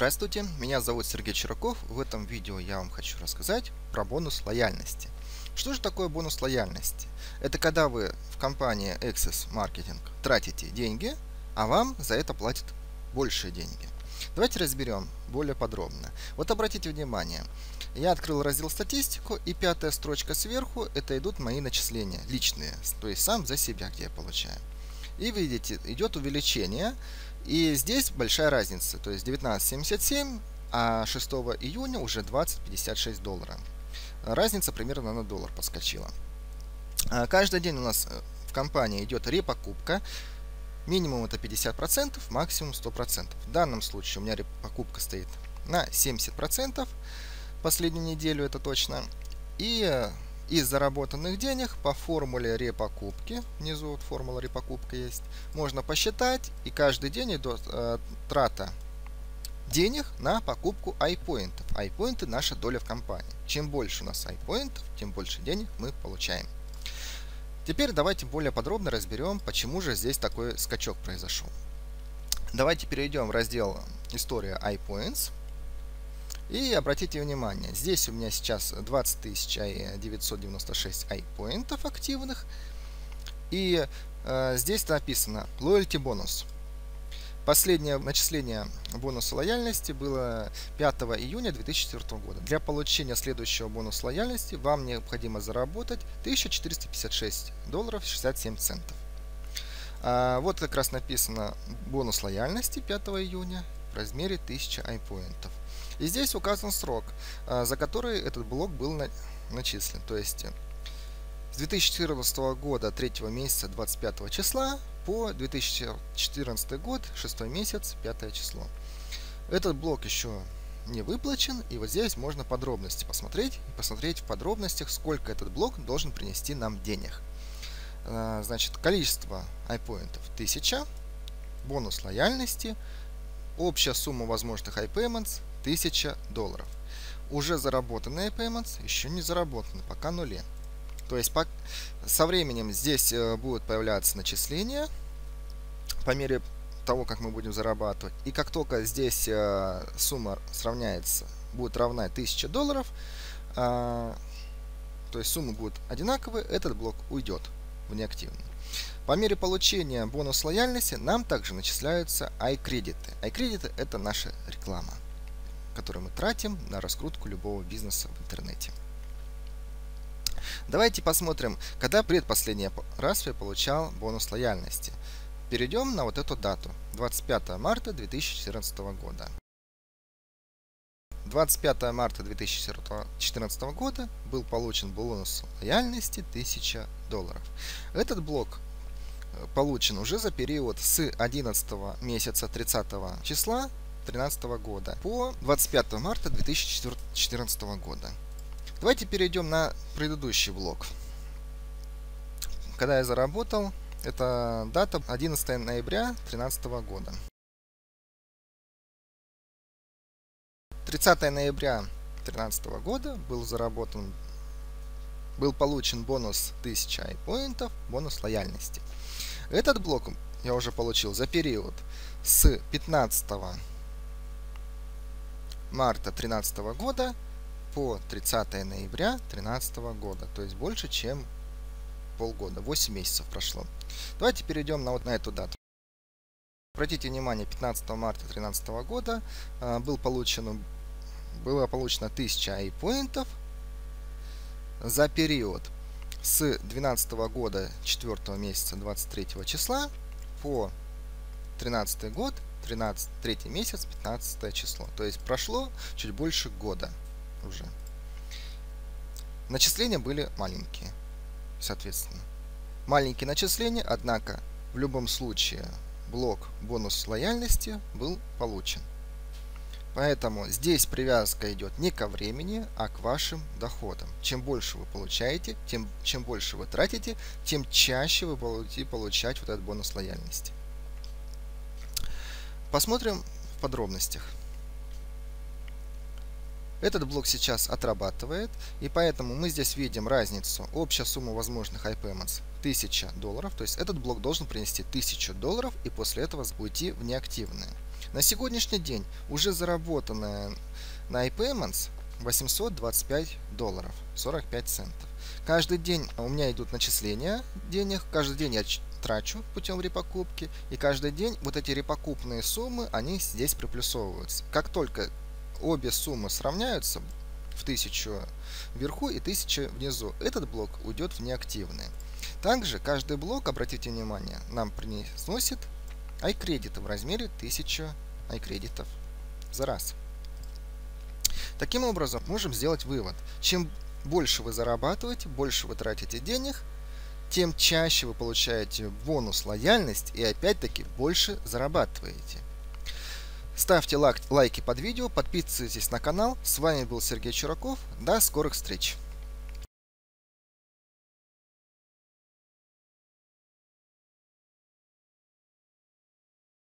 Здравствуйте, меня зовут Сергей Чураков. В этом видео я вам хочу рассказать про бонус лояльности. Что же такое бонус лояльности? Это когда вы в компании Access Marketing тратите деньги, а вам за это платят большие деньги. Давайте разберем более подробно. Вот обратите внимание, я открыл раздел «Статистику», и пятая строчка сверху – это идут мои начисления личные, то есть сам за себя, где я получаю. И видите, идет увеличение, и здесь большая разница, то есть 19,77, а 6 июня уже 20,56 доллара. Разница примерно на доллар подскочила. Каждый день у нас в компании идет репокупка, минимум это 50%, максимум 100%. В данном случае у меня репокупка стоит на 70%, последнюю неделю это точно, и из заработанных денег по формуле репокупки, внизу вот формула репокупка есть, можно посчитать, и каждый день идет трата денег на покупку iPoint'ов. iPoint'ы – наша доля в компании. Чем больше у нас iPoint'ов, тем больше денег мы получаем. Теперь давайте более подробно разберем, почему же здесь такой скачок произошел. Давайте перейдем в раздел «История iPoints». И обратите внимание, здесь у меня сейчас 20 996 iPoint'ов активных. И здесь написано Loyalty бонус. Последнее начисление бонуса лояльности было 5 июня 2004 года. Для получения следующего бонуса лояльности вам необходимо заработать 1456 долларов 67 центов. Вот как раз написано бонус лояльности 5 июня в размере 1000 iPoint'ов. И здесь указан срок, за который этот блок был начислен. То есть с 2014 года 3 месяца 25 числа по 2014 год 6 месяц 5 число. Этот блок еще не выплачен, и вот здесь можно подробности посмотреть. И посмотреть в подробностях, сколько этот блок должен принести нам денег. Значит, количество iPoint'ов 1000, бонус лояльности, общая сумма возможных iPayments 1000 долларов. Уже заработанные iPayments еще не заработаны, пока нуле. То есть со временем здесь будут появляться начисления по мере того, как мы будем зарабатывать. И как только здесь сумма сравняется, будет равна 1000 долларов, то есть суммы будут одинаковые, этот блок уйдет в неактивный. По мере получения бонус лояльности нам также начисляются iCredits. iCredits – это наша реклама, который мы тратим на раскрутку любого бизнеса в интернете. Давайте посмотрим, когда предпоследний раз я получал бонус лояльности. Перейдем на вот эту дату, 25 марта 2014 года. 25 марта 2014 года был получен бонус лояльности 1000 долларов. Этот блок получен уже за период с 11 месяца 30 числа 2013 года по 25 марта 2014 года. Давайте перейдем на предыдущий блок. Когда я заработал, это дата 11 ноября 2013 года. 30 ноября 2013 года был получен бонус 1000 iPoint'ов, бонус лояльности. Этот блок я уже получил за период с 15 марта 2013 года по 30 ноября 2013 года, то есть больше чем полгода, 8 месяцев прошло. Давайте перейдем на эту дату. Обратите внимание, 15 марта 2013 года было получено 1000 iPoint'ов за период с 12 года 4 месяца 23 числа по 13 год 3 месяц 15 число, то есть прошло чуть больше года уже. Начисления были маленькие, соответственно маленькие начисления, однако в любом случае блок бонус лояльности был получен, поэтому здесь привязка идет не ко времени, а к вашим доходам. Чем больше вы получаете, чем больше вы тратите, тем чаще вы будете получать вот этот бонус лояльности. Посмотрим в подробностях. Этот блок сейчас отрабатывает, и поэтому мы здесь видим разницу. Общая сумма возможных iPayments 1000 долларов, то есть этот блок должен принести 1000 долларов и после этого уйти в неактивные. На сегодняшний день уже заработано на iPayments $825.45. Каждый день у меня идут начисления денег, каждый день я трачу путем репокупки, и каждый день вот эти репокупные суммы, они здесь приплюсовываются. Как только обе суммы сравняются, в 1000 вверху и 1000 внизу, этот блок уйдет в неактивные. Также каждый блок, обратите внимание, нам приносит iCredits в размере 1000 iCredits за раз. Таким образом, можем сделать вывод. Чем больше вы зарабатываете, больше вы тратите денег, тем чаще вы получаете бонус лояльность и опять-таки больше зарабатываете. Ставьте лайки под видео, подписывайтесь на канал. С вами был Сергей Чураков. До скорых встреч!